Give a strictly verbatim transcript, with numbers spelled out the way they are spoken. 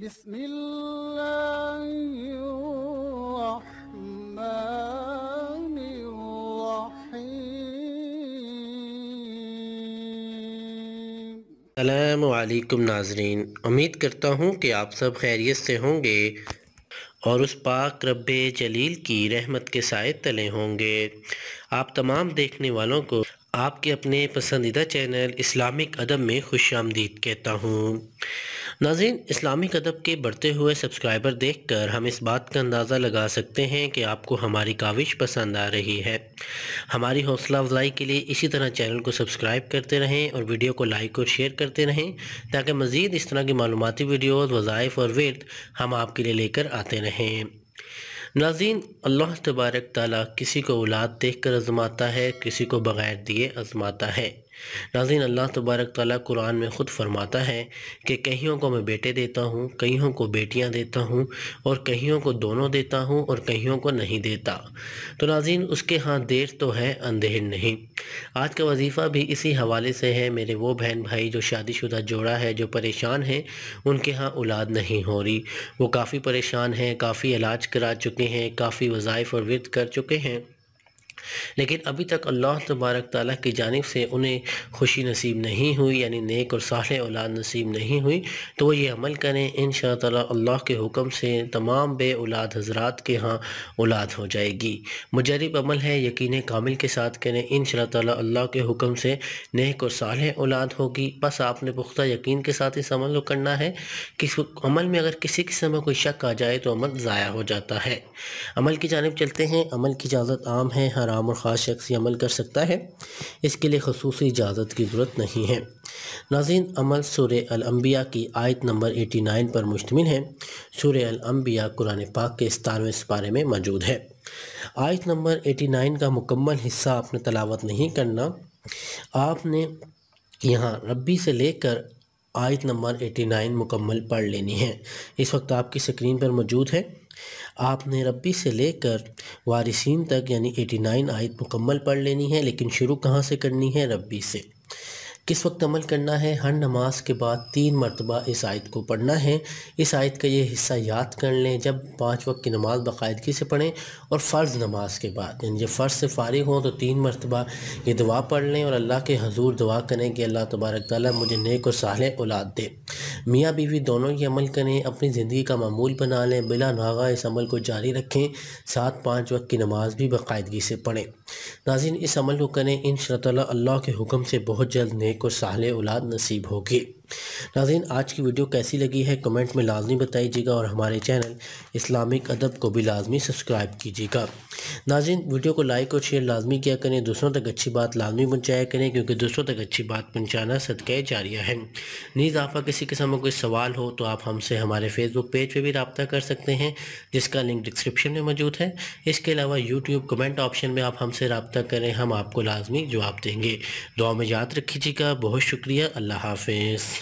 बिस्मिल्लाहिर्रहमानिर्रहीम। अस्सलामु अलैकुम नाजरीन, उम्मीद करता हूँ कि आप सब खैरियत से होंगे और उस पाक रब्बे जलील की रहमत के साए तले होंगे। आप तमाम देखने वालों को आपके अपने पसंदीदा चैनल इस्लामिक अदब में खुश आमदीद कहता हूँ। नाज़रीन, इस्लामिक अदब के बढ़ते हुए सब्सक्राइबर देखकर हम इस बात का अंदाज़ा लगा सकते हैं कि आपको हमारी काविश पसंद आ रही है। हमारी हौसला अफजाई के लिए इसी तरह चैनल को सब्सक्राइब करते रहें और वीडियो को लाइक और शेयर करते रहें, ताकि मज़ीद इस तरह की मालूमाती वीडियोज़, वज़ाइफ और वर्द हम आपके लिए लेकर आते रहें। नाज़रीन, अल्लाह तबारक ताला किसी को औलाद देख कर आजमाता है, किसी को बग़ैर दिए आजमाता है। नाज़रीन, अल्लाह तबारक ताला कुरान में ख़ुद फरमाता है कि कईयों को मैं बेटे देता हूँ, कईयों को बेटियाँ देता हूँ और कईयों को दोनों देता हूँ और कईयों को नहीं देता। तो नाज़रीन, उसके हाथ देर तो है अंधेर नहीं। आज का वजीफ़ा भी इसी हवाले से है। मेरे वो बहन भाई जो शादीशुदा जोड़ा है, जो परेशान है, उनके यहाँ औलाद नहीं हो रही, वो काफ़ी परेशान हैं, काफ़ी इलाज करा चुके हैं, काफ़ी वज़ाइफ और वर्द कर चुके हैं, लेकिन अभी तक अल्लाह तबारक ताला की जानिब से उन्हें खुशी नसीब नहीं हुई, यानी नेक और सालेह औलाद नसीब नहीं हुई। तो वो ये अमल करें, इंशा अल्लाह अल्लाह के हुक्म से तमाम बे औलाद हजरात के यहाँ औलाद हो जाएगी। मुजरिब अमल है, यकीन कामिल के साथ करें, इंशा अल्लाह अल्लाह के हुक्म से नेक और सालेह औलाद होगी। बस आपने पुख्ता यकीन के साथ इस अमल को करना है। किस अमल में अगर किसी किस्म में कोई शक आ जाए तो अमल ज़ाया हो जाता है। अमल की जानिब चलते हैं। अमल की इजाज़त आम है, हर आम और ख़ास शख्स अमल कर सकता है, इसके लिए ख़ुसूसी इजाज़त की ज़रूरत नहीं है। नाज़रीन, अमल सूरह अल-अंबिया की आयत नंबर नवासी पर मुश्तमिल है। सूरह अल-अंबिया कुरान पाक के सतारहवें सिपारे में मौजूद है। आयत नंबर नवासी का मुकम्मल हिस्सा आपने तलावत नहीं करना। आपने यहाँ रब्बी से लेकर आयत नंबर नवासी मुकम्मल पढ़ लेनी है। इस वक्त आपकी स्क्रीन पर मौजूद है। आपने रब्बी से लेकर वारिसीन तक यानी नवासी आयत मुकम्मल पढ़ लेनी है, लेकिन शुरू कहाँ से करनी है? रब्बी से। किस वक्त अमल करना है? हर नमाज के बाद तीन मरतबा इस आयत को पढ़ना है। इस आयत का ये हिस्सा याद कर लें जब पाँच वक्त की नमाज बाकायदगी से पढ़ें और फ़र्ज़ नमाज के बाद, यानी जब फ़र्ज़ से फ़ारिग हों तो तीन मरतबा ये दुआ पढ़ लें और अल्लाह के हजूर दुआ करें कि अल्लाह तबारक ताला मुझे नेक और सालेह औलाद दे। मियाँ बीवी दोनों ये अमल करें, अपनी ज़िंदगी का मामूल बना लें, बिला नागा इस अमल को जारी रखें, साथ पाँच वक्त की नमाज भी बाकायदगी से पढ़ें। नाज़रीन, इस अमल को करें, इंशाअल्लाह अल्लाह के हुक्म से बहुत जल्द नेक और सालेह औलाद नसीब होगी। नाज़रीन, आज की वीडियो कैसी लगी है कमेंट में लाजमी बताइएगा और हमारे चैनल इस्लामिक अदब को भी लाजमी सब्सक्राइब कीजिएगा। नाज़रीन, वीडियो को लाइक और शेयर लाजमी किया करें, दूसरों तक अच्छी बात लाजमी पहुँचाया करें, क्योंकि दूसरों तक अच्छी बात पहुँचाना सदका जारिया है। नीज़ आपका किसी किस्म का कोई सवाल हो तो आप हमसे हमारे फेसबुक पेज पर भी रब्ता कर सकते हैं, जिसका लिंक डिस्क्रिप्शन में मौजूद है। इसके अलावा यूट्यूब कमेंट ऑप्शन में आप हमसे रब्ता करें, हम आपको लाजमी जवाब देंगे। दुआ में याद रखीजिएगा। बहुत शुक्रिया। अल्लाह हाफिज़।